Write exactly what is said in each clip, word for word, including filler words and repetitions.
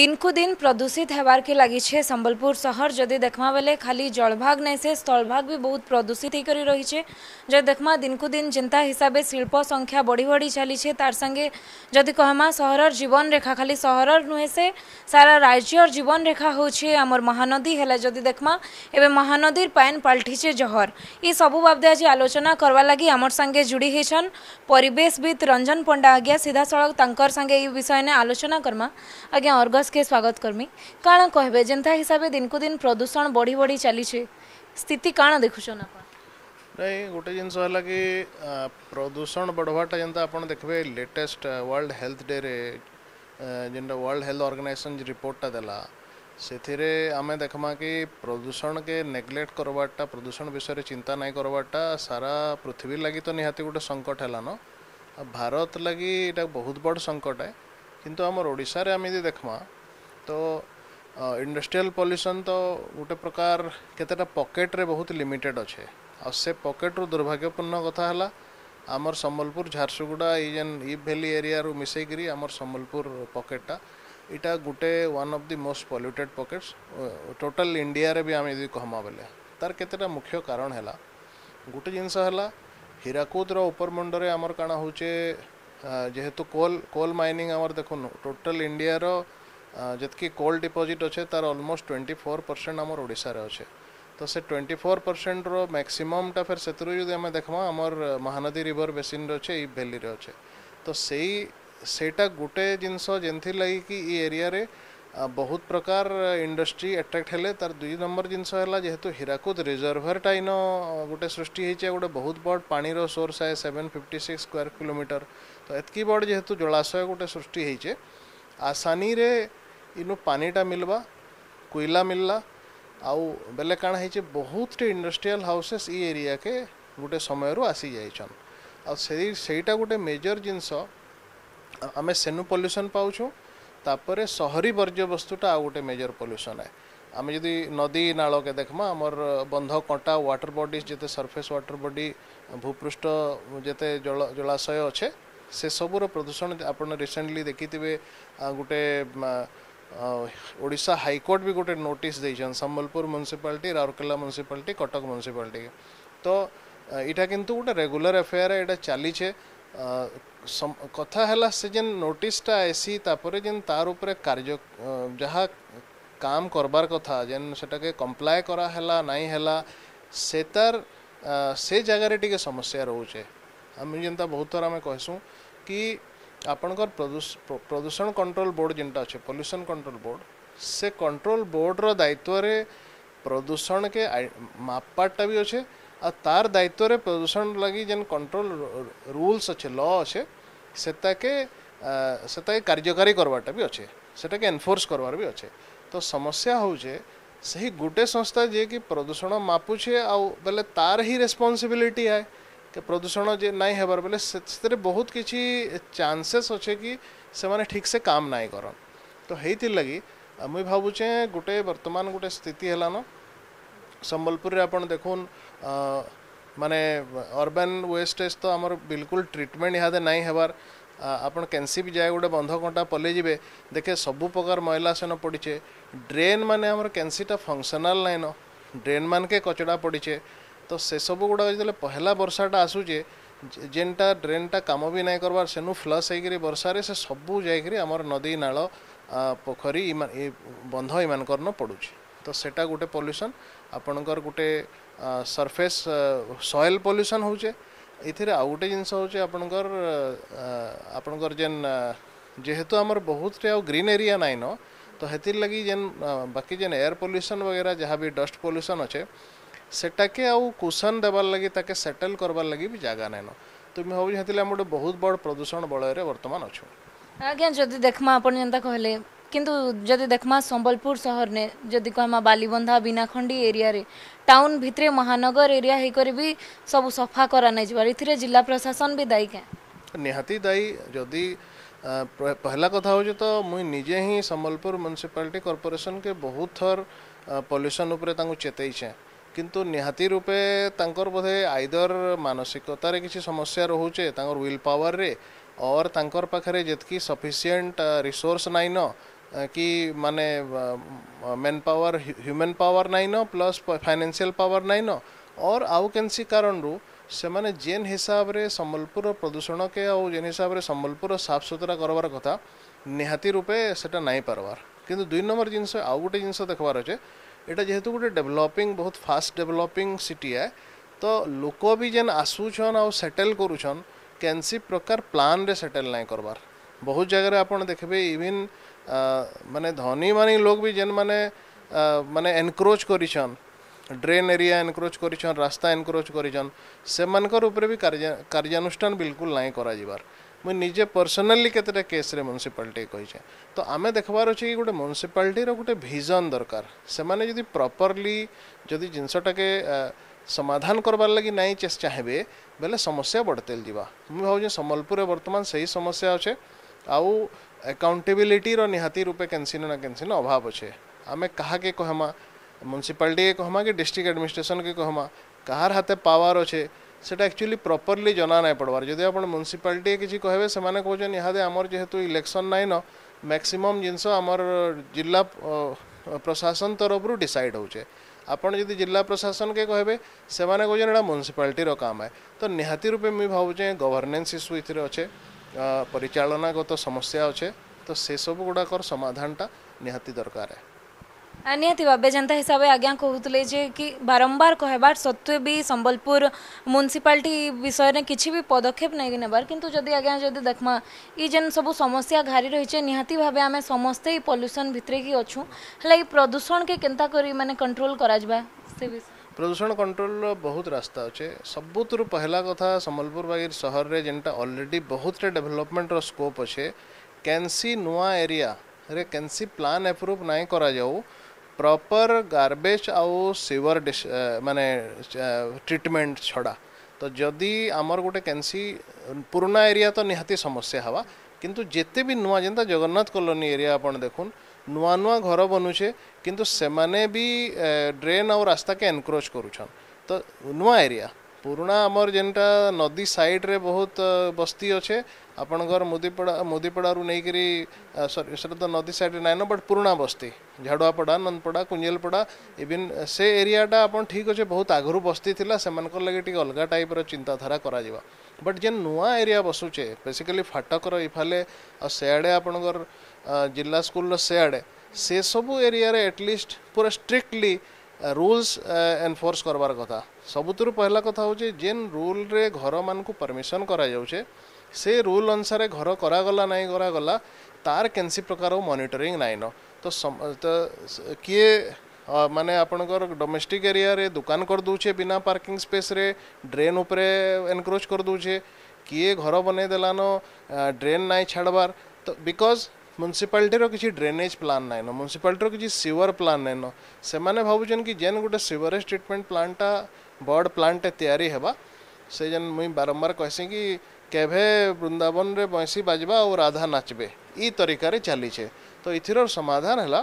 दिन कु दिन प्रदूषित होबार के लगी छे संबलपुर शहर। जदि देखमा बेले खाली जलभाग नहीं से स्थलभाग भी बहुत प्रदूषित होकर रही है। जब देखमा दिन कु दिन जिनता हिसाब से शिल्प संख्या बढ़ी बढ़ी चली है, तार संगे जदि कहमा सहरर जीवन रेखा, खाली सहरर नुहे से सारा राज्यर जीवन रेखा होछे आमर महानदी है। जदि देखमा एबे महानदीर पाइन पलटिछे जहर। इ सबू बाबदे आज आलोचना करवा लगी आमर संगे जुड़ी होइछन परिवेशविद रंजन पंडा। आज्ञा सीधा सड़क तांकर संगे इ विषय ने आलोचना करमा। आज्ञा अर्गस के स्वागत करमी। काण कहबे जेंता हिसाब दिन को दिन प्रदूषण बढ़ी बढ़ी चली छे, स्थिति काण देखुछन आप? नहीं गोटे जिनस है कि प्रदूषण बढ़वाटा जेंता आपण देखबे लेटेस्ट वर्ल्ड हेल्थ डे रे जेंटा वर्ल्ड हेल्थ ऑर्गेनाइजेशन रिपोर्टटा देला, सेथिरे आमे देखमा कि प्रदूषण के नेग्लेक्ट करवाटा, प्रदूषण विषय रे चिंता नहीं करवाटा सारा पृथ्वी लागी तो निहाती गोटे संकट हैला न। भारत लगी एटा बहुत बड़ संकट है, किंतु आम ओडिशा रे आमे देखमा तो इंडस्ट्रियल पॉल्यूशन तो गोटे प्रकार केतेटा पॉकेट रे बहुत लिमिटेड अच्छे। आ से पॉकेट रु दुर्भाग्यपूर्ण कथा हला आमर संबलपुर झारसुगुड़ा जेन इब भैली एरिया रु मिसेगिरी आमर संबलपुर पॉकेटा इटा गोटे one of the most polluted pockets total India रे भी आम यदि कहमा बेले तार केतेटा मुख्य कारण है। गोटे जिनस है हीराकूद रो उपरमुंड रे आमर काना होचे जेहेतु कोल कोल माइनिंग आमर देखुन टोटल इंडिया रो जितकी कोल डिपोजिट अच्छे तार ऑलमोस्ट ट्वेंटी फोर परसेंट आमर ओडिशा रे अच्छे। तो से ट्वेंटी फोर परसेंट रो मैक्सिमम टा फिर सेतुरु जदि आमे देखमा आमर महानदी रिवर बेसिन रो अच्छे, ई वैली रो अच्छे। तो सेही सेटा गोटे जिनसो जेंथि लागि कि ई एरिया रे बहुत प्रकार इंडस्ट्री अट्रैक्ट हेले। तार दुई नंबर जिनस है जेहेतु हीराकूद रिजर्वर टा इन गोटे सृष्टि होइछे, गोटे बहुत बड़ पानी रो सोर्स है seven fifty six square kilometre. तो एतकी बड़ जेहेतु जलाशय गोटे सृष्टि होइछे, आसानी रे इनु पानीटा मिलवा, कोयला मिलला, आउ बेले काण होइछे बहुत इंडस्ट्रियल हाउसेस ई एरिया के गोटे समय रो आसी जाइछन। आ से सेटा गोटे मेजर जिनस आमे सेनु पॉल्यूशन पाउछु, तापरे शहरी वर्ज्य वस्तुटा आ गोटे मेजर पॉल्यूशन है। आमे यदि नदी नाल के देखमा आमर बंध कंटा वाटर बॉडीज जेते सरफेस वाटर बॉडी भूपृष्ठ जेते जल जलाशय अच्छे से सबूर प्रदूषण आपने रिसेंटली देखी थे। गोटे ओडिशा हाईकोर्ट भी गोटे नोटिस देछन Sambalpur municipality, Rourkela municipality, Cuttack municipality. तो इटा किंतु गोटे रेगुलर अफेयर है, इटा चली छे। कथा है से जेन नोटिसटा आसी तापर जेन तार उपरे कार्य जहाँ काम करबार कथा जेन सेटा के कंप्लाय करा हैला नहीं हैला से तार से जगह रे समस्या रोचे। आम जनता बहुत थर आम कहसूँ कि आपणकर प्रदूषण कंट्रोल बोर्ड जेनटा अच्छे पॉल्यूशन कंट्रोल बोर्ड, से कंट्रोल बोर्ड रो दायित्व रे प्रदूषण के मापपाटा भी अच्छे और तार दायित्व रे प्रदूषण लगी जेन कंट्रोल रूल्स अच्छे लॉ अच्छे सेता के सेता के कार्यकारी करवाटा भी अच्छे, सेटा के एनफोर्स करवार भी अच्छे। तो समस्या होचे सही गोटे संस्था जे कि प्रदूषण मापुछे आ बेले तार ही रेस्पॉन्सिबिलिटी है के प्रदूषण जे नहीं हेबार बेले से बहुत किसी चांसेस अच्छे कि से माने ठीक से काम नहीं करन। तो हेथि लगी मुई भावुचे गोटे वर्तमान गोटे स्थिति हेलान संबलपुर रे आपन देखुन माने अर्बन वेस्टेज तो आमर बिल्कुल ट्रिटमेंट यहाँ नहीं हेबार। आपन कैंसी भी जाए गोटे बंध कंटा पलि जिबे देखे सबु प्रकार मैला सेन पड़ीचे, ड्रेन माने आमर कैंसीटा फंक्शनल नहीं न, ड्रेन मान के कचड़ा पड़ीचे। तो से सब गुड़ा जो पहला बर्षाटा आसूचे जेनटा ड्रेनटा कम भी नहीं करवार सेनु फ्लश होकर बर्षारे से सबू जामर नदी नाल पोखरी बंध इन न पड़ुचे। तो सेटा गोटे पॉल्यूशन आपणकर गोटे सरफेस सॉइल पॉल्यूशन होचे। ये आउ गोटे जिनस होचे आपणकर आपणकर जेन जेहेतु आमर बहुत ग्रीन एरिया नाई न, तो हेतिर लगी जेन बाकी जेन एयर पॉल्यूशन वगैरह जहाँ भी डस्ट पॉल्यूशन अच्छे सेटा के आउ कुशन देवार लगी ताके सेटल करवार लगी भी जगह नहीं न। तो मैं भाव हेतिले हम बहुत बड़ प्रदूषण बलय वर्तमान अच्छे। आज्ञा जदि देखमा अपन जनता कहले किंतु जदि देखमा संबलपुर शहर ने जदि कहमा बालीबंधा बिनाखंडी एरिया रे टाउन भितरे महानगर एरिया होकर भी सब सफा करा नहीं जबार, इथिरे जिला प्रशासन भी दायी क्या? निहाती दायी। जदि पहला कथा हो तो मुई निजे ही संबलपुर म्युनिसिपालिटी कॉर्पोरेशन के बहुत थर पॉल्यूशन उपरे तांको चेतईछे, किंतु निहाती रूपे तांकर बोधे आइदर मानसिकतार किसी समस्या रोचे तांकर विल पावर रे और तांकर पाखरे जितकी सफिशिएंट रिसोर्स नाइन कि माने मेन पावर ह्यूमन पावर नाई न प्लस फाइनेंशियल पावर नाई न और आउ कैंसी कारण रू से माने जेन हिसाब रे संबलपुर प्रदूषण के आउ जेन हिसाब रे संबलपुर साफ सुथरा करवार कथा निहाती रूपे सेटा नाई पारवार। किंतु दुई नंबर जिनस आउ गोटे जिनस देखबार अछि एटा जेहेतु गोटे डेवलपिंग बहुत फास्ट डेवलपिंग सिटी है तो लोक भी जेन आसुछन आउ सेटल करूछन कैंसी प्रकार प्लान रे सेटल नाई करवार। बहुत जगह आप देखिए इवन माने धनी मानी लोग भी जेन माने माने एनक्रोच करिछन ड्रेन एरिया एनक्रोच करिछन रास्ता एनक्रोच करिछन से मानकर ऊपर भी कार्यानुष्ठान बिल्कुल नाई करा जिवार। मुझे निजे पर्सनाली केतेटा केस रे म्युनिसिपालिटी कहिछे तो आमे देखबार अछि कि गोटे म्युनिसिपालिटी रो गोटे विजन दरकार से माने जदि प्रॉपर्ली जदि जिनसटा के समाधान करबार लागि नाई चेस चाहेबे बेले समस्या बढ़तेल जीवा। मुझे भावजे संबलपुर वर्तमान सही समस्या अछि आउ एकाउंटेबिलिटी रो निहाती रूपे कैंसिन ना कैंसिन अभाव अच्छे। आमे कहा के कहमा म्युनिसिपालिटी के कहमा कि डिस्ट्रिक्ट एडमिनिस्ट्रेशन के कहमा कहार हाथे पावर अच्छे सेटा एक्चुअली प्रॉपर्ली जना ना पड़वार। जदि आप म्युनिसिपालिटी किसी कहबे सेमाने कहजन इहादे हमर जेहेतु इलेक्शन नाइ न मैक्सिमम जिनस हमर जिला प्रशासन तरफ रु डिसाइड होचे आपन जदि जिला प्रशासन के कहबे सेमाने कहजन एटा म्युनिसिपालिटी रो काम है तो निहाती रूपे मी भावुचे गवर्नेंस इश्यू इथरे अच्छे परिचालनागत समस्या अच्छे तो से सब गुड़ाकर समाधानटा निहाती दरकार है। निहती भाव जनता हिसाब से आज्ञा कहते जे कि बारंबार कहबार सत्वे भी संबलपुर म्युनिसिपालिटी विषय में किसी भी पदक्षेप नहीं नेबार किंतु जदि आज्ञा जदि देखमा इ जेन सब समस्या घारी रही निहती भाव आम समस्ते पॉल्यूशन भितरे कि अच्छू है प्रदूषण के केंता करी माने कंट्रोल करा जबा से विषय प्रदूषण कंट्रोल बहुत रास्ता अच्छे। सबुत पहला कथा संबलपुर बागीर सहर रे जेनटा ऑलरेडी बहुत डेवलपमेंट रो स्कोप अच्छे कैंसी नुआ एरिया रे कैंसी प्लान एप्रूव नाई करा जाऊ प्रॉपर गार्बेज आउ सीवर डिस माने ट्रीटमेंट छड़ा तो जदि आमर गोटे कैंसी पुराना एरिया तो निहाती समस्या हवा किंतु जेते भी नुआ जेनता जगन्नाथ कॉलोनी एरिया अपन देखुन नुआ नुआ घर बनुचे किंतु सेमाने भी ड्रेन और रास्ता के एनक्रोच करूछन तो नुआ एरिया पुराना आमर जेनटा नदी साइड रे बहुत बस्ती अच्छे आपण घर मुदीपड़ा मुदीपड़ा रु नहीं करी सॉरी सर तो नदी साइड रे नाइन बट पुराना बस्ती झाड़ुआपड़ा नंदपड़ा कुंजेलपड़ा इवन से एरियाटा आपण ठीक अच्छे बहुत आगरू बस्ती थिला सेमानकर लगे टिक अलग टाइप रो चिंताधारा करा जिवा। बट जे नुआ एरिया बसुचे बेसिकली फाटक रो इफाले आ सेआडे आपण घर जिला स्कूल रो सेआडे से सब एरिया रे एटलिस्ट पूरा स्ट्रिक्टली रूल्स एनफोर्स करवार कथा। सबुतुर पहला कथा हो जेन रूल रे घर मान को परमिशन करा जाउचे से रूल अनुसार घर करा गला नहीं करा गला तार कैंसी प्रकार मॉनिटरिंग नाई न तो, तो किए माने आपनकर डोमेस्टिक एरिया रे दुकान कर दूचे बिना पार्किंग स्पेस रे ड्रेन उपरे एनक्रोच कर दूचे किए घर बने देलानो ड्रेन नाई छाड़बार तो बिकॉज म्युनिसिपालिटी रो किसी ड्रेनेज प्लान नाइन म्युनिसिपालिटी रो किसी सीवर प्लान नाइन से माने भावुचन कि जेन गोटे सीवरेज ट्रीटमेंट प्लांटा बड़ प्लांट तैयारी हेबा से जेन मुई बारंबार कहसी कि केभे वृंदावन रे बंसी बाजबा और राधा नाचबे ई तरीका रे चली छे तो इथिर समाधान हला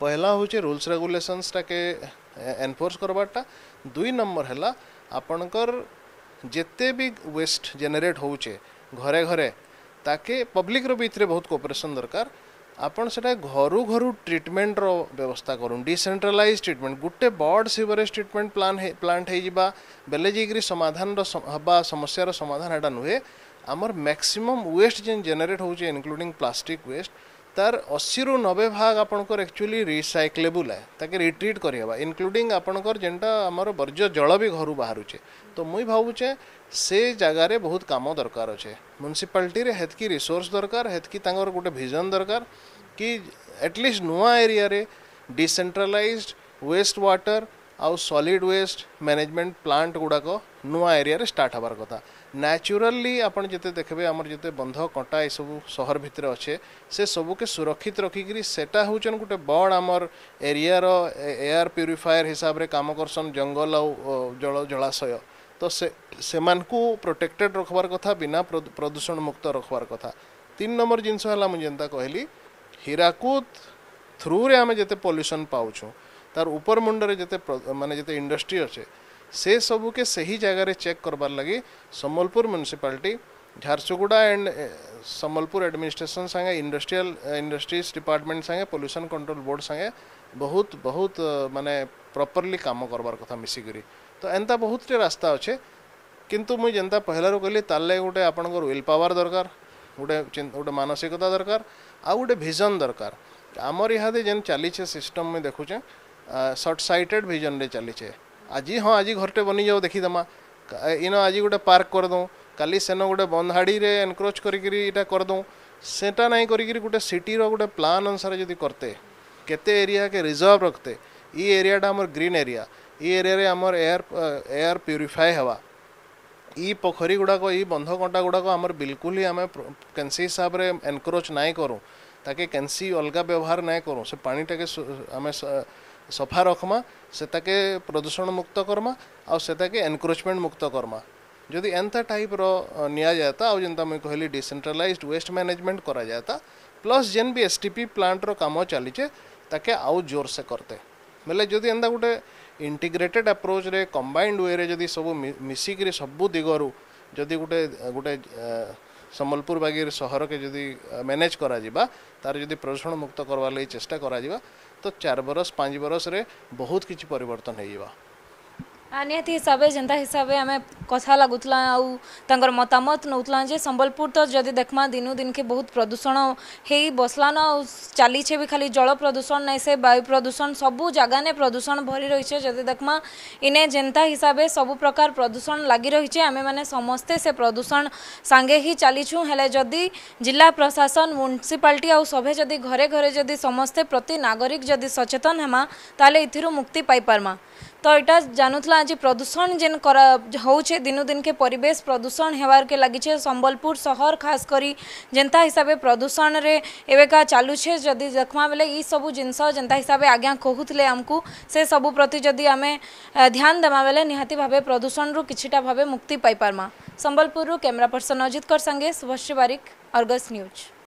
पहला होचे रूल्स रेगुलेशंस टा के एनफोर्स करबाटा दुई नंबर हला आपनकर जेते भी वेस्ट जेनरेट होउचे घरे घरे ताके पब्लिक रो भी इतरे बहुत कोऑपरेशन दरकार आपण सेटा घरू घरू ट्रीटमेंट रो व्यवस्था करूँ डिसेंट्रलाइज ट्रीटमेंट गुटे बड़ सीवरेज ट्रीटमेंट प्लान है, प्लांट होगा बेले जाकि समाधान हाँ समस्या रो समाधान एटा नुहे आमर मैक्सिमम वेस्ट जेन जेनरेट होउचे इनक्लूडिंग प्लास्टिक वेस्ट तार अस्सी रु नब्बे भाग आपणकर एक्चुअली रिसाइक्लेबल है ताके रिट्रीट करवा इनक्लूडिंग आपणकर जेनटा आमर वर्ज्य जल भी घरू बाहरुचे तो मुई भावुचे से जगार बहुत काम दरकार अच्छे। म्युनिसिपालिटी रे हेतकी रिसोर्स दरकार हेतकी तांगर गोटे विजन दरकार कि एटलिस्ट नुआ एरिया रे डिसेंट्रलाइज्ड वेस्ट वाटर आउ सॉलिड वेस्ट मैनेजमेंट प्लांट गुड़ाक नुआ एरिया रे स्टार्ट हबार कथा। नेचुरली आपण जते देखबे आमर जते बंध कटा ये सब शहर भितर अच्छे से सबू के सुरक्षित रखिकी सेटा होचन गोटे बड़ आमर एरिया रो एयर प्यूरीफायर हिसाब रे काम करसन जंगल आउ जल जलाशय तो से सेमानकू प्रोटेक्टेड रखबार कथा बिना प्रदूषण मुक्त रखबार कथा। तीन नंबर जिनस हला मुझे जेनता कहली हीराकूद थ्रू रे आमे जते पॉल्यूशन पाउछू तार ऊपर मुंड रे जते माने जते इंडस्ट्री अच्छे से सबू के सही जगह रे चेक करबार लगी Sambalpur municipality Jharsuguda and Sambalpur administration संगे इंडस्ट्रियल इंडस्ट्रीज डिपार्टमेंट संगे पॉल्यूशन कंट्रोल बोर्ड संगे बहुत बहुत माने प्रॉपर्ली काम करवार कथा मिसिकी तो एंता बहुत रास्ता अच्छे किंतु मुझे जेनता पहलू कहली ताले गोटे आपणकर विल पावर दरकार गोटे गोटे मानसिकता दरकार आ गोटे विजन दरकार आमर इहादे जेन चलीचे सिस्टम में देखुचे शॉर्ट साइटेड विजन रे चलीचे आज हाँ आज घरटे बनी जाओ देखीदमा इन आज गोटे पार्क कर दूँ काली सेन गोटे बंधाड़ी रे एनक्रोच करदूँ सेटा नहीं करोटे सिटीर गोटे प्लान अनुसार जदि करते केते एरिया के रिजर्व रखते ये एरियाटा आमर ग्रीन एरिया ये एरिया आमर एयर एयर प्यूरीफाए हवा इ पोखरी गुड़ाक इ बंध कंटा गुड़ाक आमर बिल्कुल ही आम कैंसी हिसाब से एनक्रोच नाई करूँ ताके कैंसी अलगा व्यवहार नाई करूँ से पानीटा के आम सफा रखमा से ताके प्रदूषण मुक्त करमा आ से ताके एनक्रोचमेंट मुक्त करमा जदि एंता टाइप रो निया जाता आ जेनता मुझे कहली डिसेंट्रलाइज्ड वेस्ट मैनेजमेंट करा जाता प्लस जेन भी एसटीपी प्लांट रो काम चलीचे ताके आउ जोर से करते बोले जदि एंता गोटे इंटीग्रेटेड अप्रोच रे कंबाइंड वे रे जदि सब मिसिक सबु दिगरु जदि गोटे गोटे संबलपुर बागीर सहर के जदि मैनेज करा जिबा तार जदि प्रदूषण मुक्त करवा लई चेष्टा करा जिबा तो चार बरस पाँच बरस रे बहुत किछि परिवर्तन होई जिबा निहती हिसाब से जनता हिसाब से आम कथा लगुला आर मतामत नौला जे संबलपुर तो जदि देखमा दिनु दिन के बहुत प्रदूषण हो बसलान आलीचे भी खाली जल प्रदूषण नहीं से वायु प्रदूषण सबू जगह ने प्रदूषण भरी रही है जदि देखमा इने जनता हिसाब से सबू प्रकार प्रदूषण लगी रही है आम मैंने समस्ते से प्रदूषण सांगे ही चलीछूँ हेले जदि जिला प्रशासन म्यूनिसिपालिटी आ सभे जदि घरे घरे जदि समस्ते प्रति नागरिक जदि सचेतन हेमा ताले इथिरु मुक्ति पाई परमा तो यहाँ जानूला आज प्रदूषण जेन करा होचे दिनु दिन के परिवेश प्रदूषण हेवार के लगी संबलपुर शहर खास करी जनता हिसाब प्रदूषण रे एवेका चालूचे जदि देखमा बेले इ सबू जिनस जनता हिसाब आज्ञा कहूले आमको से सबू प्रति जदि आम ध्यान देमा बेले निहाती भावे प्रदूषण रु किछिटा भावे मुक्ति पाई परमा। संबलपुर रु कैमरा पर्सन अजित कर संगे शुभश्री बारिक, आर्गस न्यूज।